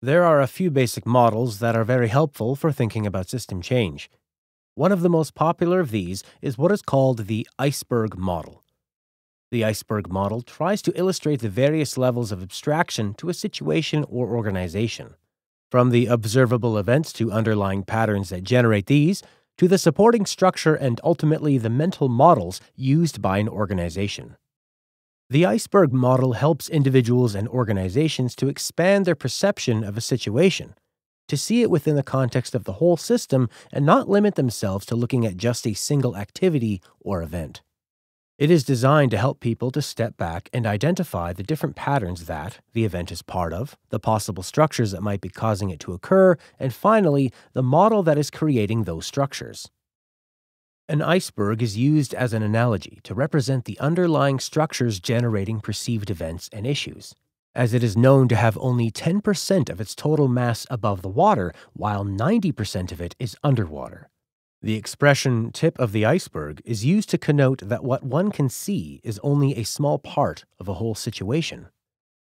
There are a few basic models that are very helpful for thinking about system change. One of the most popular of these is what is called the iceberg model. The iceberg model tries to illustrate the various levels of abstraction to a situation or organization, from the observable events to underlying patterns that generate these, to the supporting structure and ultimately the mental models used by an organization. The iceberg model helps individuals and organizations to expand their perception of a situation, to see it within the context of the whole system and not limit themselves to looking at just a single activity or event. It is designed to help people to step back and identify the different patterns that the event is part of, the possible structures that might be causing it to occur, and finally, the model that is creating those structures. An iceberg is used as an analogy to represent the underlying structures generating perceived events and issues, as it is known to have only 10% of its total mass above the water, while 90% of it is underwater. The expression "tip of the iceberg" is used to connote that what one can see is only a small part of a whole situation,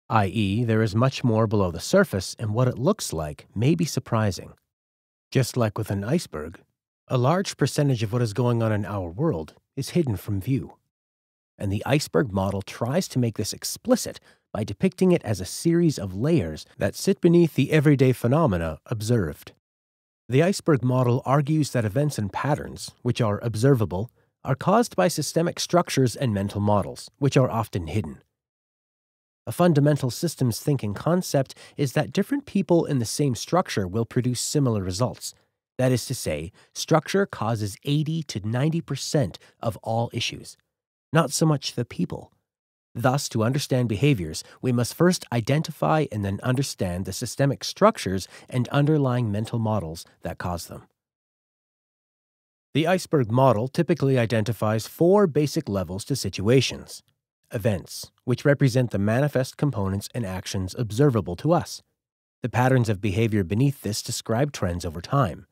i.e., there is much more below the surface and what it looks like may be surprising. Just like with an iceberg, a large percentage of what is going on in our world is hidden from view, and the iceberg model tries to make this explicit by depicting it as a series of layers that sit beneath the everyday phenomena observed. The iceberg model argues that events and patterns, which are observable, are caused by systemic structures and mental models, which are often hidden. A fundamental systems thinking concept is that different people in the same structure will produce similar results. That is to say, structure causes 80 to 90% of all issues, not so much the people. Thus, to understand behaviors, we must first identify and then understand the systemic structures and underlying mental models that cause them. The iceberg model typically identifies four basic levels to situations: events, which represent the manifest components and actions observable to us; the patterns of behavior beneath this describe trends over time;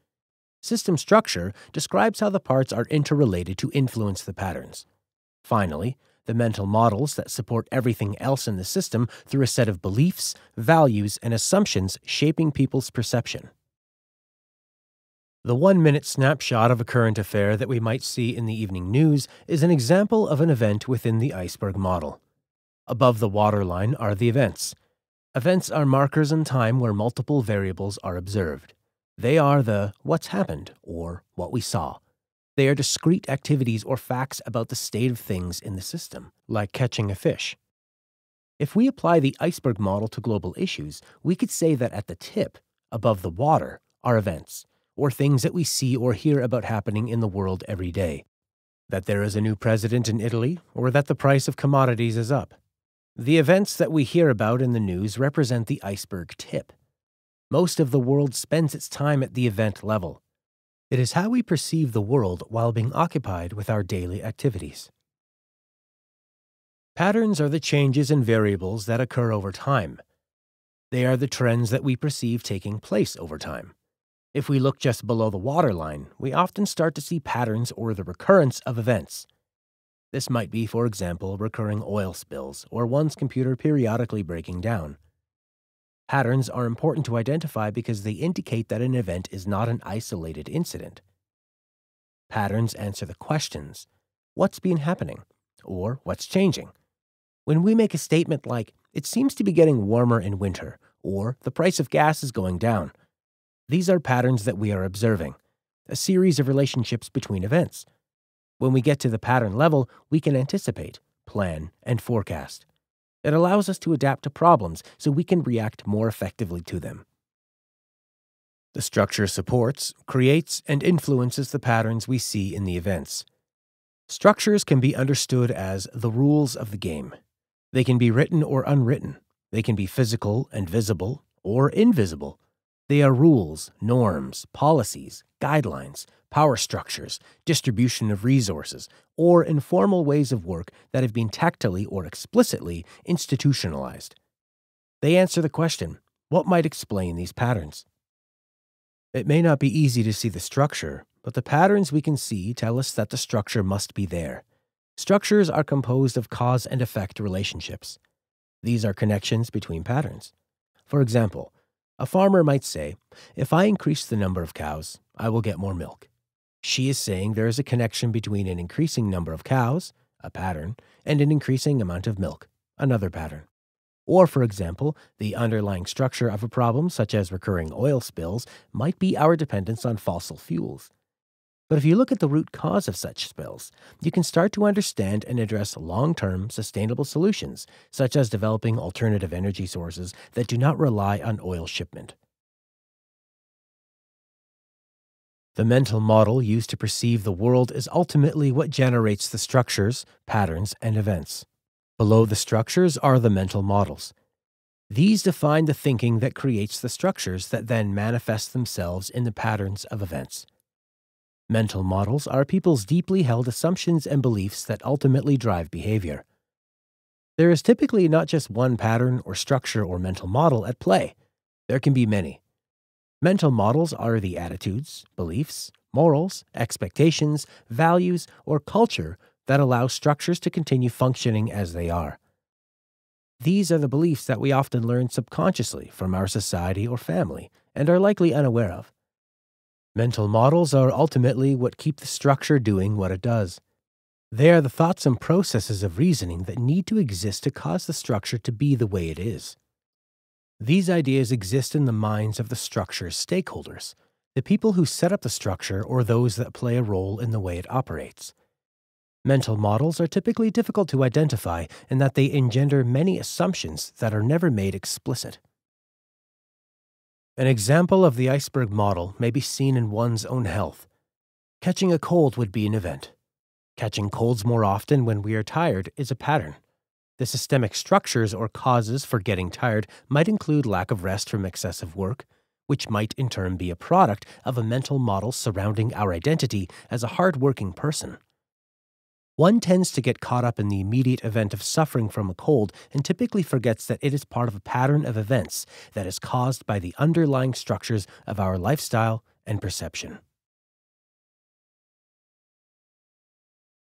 system structure describes how the parts are interrelated to influence the patterns; finally, the mental models that support everything else in the system through a set of beliefs, values, and assumptions shaping people's perception. The one-minute snapshot of a current affair that we might see in the evening news is an example of an event within the iceberg model. Above the waterline are the events. Events are markers in time where multiple variables are observed. They are the "what's happened" or "what we saw." They are discrete activities or facts about the state of things in the system, like catching a fish. If we apply the iceberg model to global issues, we could say that at the tip, above the water, are events, or things that we see or hear about happening in the world every day. That there is a new president in Italy, or that the price of commodities is up. The events that we hear about in the news represent the iceberg tip. Most of the world spends its time at the event level. It is how we perceive the world while being occupied with our daily activities. Patterns are the changes and variables that occur over time. They are the trends that we perceive taking place over time. If we look just below the waterline, we often start to see patterns or the recurrence of events. This might be, for example, recurring oil spills or one's computer periodically breaking down. Patterns are important to identify because they indicate that an event is not an isolated incident. Patterns answer the questions, what's been happening, or what's changing? When we make a statement like, it seems to be getting warmer in winter, or the price of gas is going down, these are patterns that we are observing, a series of relationships between events. When we get to the pattern level, we can anticipate, plan, and forecast. It allows us to adapt to problems so we can react more effectively to them. The structure supports, creates, and influences the patterns we see in the events. Structures can be understood as the rules of the game. They can be written or unwritten. They can be physical and visible or invisible. They are rules, norms, policies, guidelines, power structures, distribution of resources, or informal ways of work that have been tacitly or explicitly institutionalized. They answer the question, what might explain these patterns? It may not be easy to see the structure, but the patterns we can see tell us that the structure must be there. Structures are composed of cause and effect relationships. These are connections between patterns. For example, A farmer might say, if I increase the number of cows, I will get more milk. She is saying there is a connection between an increasing number of cows, a pattern, and an increasing amount of milk, another pattern. Or, for example, the underlying structure of a problem, such as recurring oil spills, might be our dependence on fossil fuels. But if you look at the root cause of such spills, you can start to understand and address long-term, sustainable solutions, such as developing alternative energy sources that do not rely on oil shipment. The mental model used to perceive the world is ultimately what generates the structures, patterns, and events. Below the structures are the mental models. These define the thinking that creates the structures that then manifest themselves in the patterns of events. Mental models are people's deeply held assumptions and beliefs that ultimately drive behavior. There is typically not just one pattern or structure or mental model at play. There can be many. Mental models are the attitudes, beliefs, morals, expectations, values, or culture that allow structures to continue functioning as they are. These are the beliefs that we often learn subconsciously from our society or family and are likely unaware of. Mental models are ultimately what keep the structure doing what it does. They are the thoughts and processes of reasoning that need to exist to cause the structure to be the way it is. These ideas exist in the minds of the structure's stakeholders, the people who set up the structure or those that play a role in the way it operates. Mental models are typically difficult to identify in that they engender many assumptions that are never made explicit. An example of the iceberg model may be seen in one's own health. Catching a cold would be an event. Catching colds more often when we are tired is a pattern. The systemic structures or causes for getting tired might include lack of rest from excessive work, which might in turn be a product of a mental model surrounding our identity as a hard-working person. One tends to get caught up in the immediate event of suffering from a cold and typically forgets that it is part of a pattern of events that is caused by the underlying structures of our lifestyle and perception.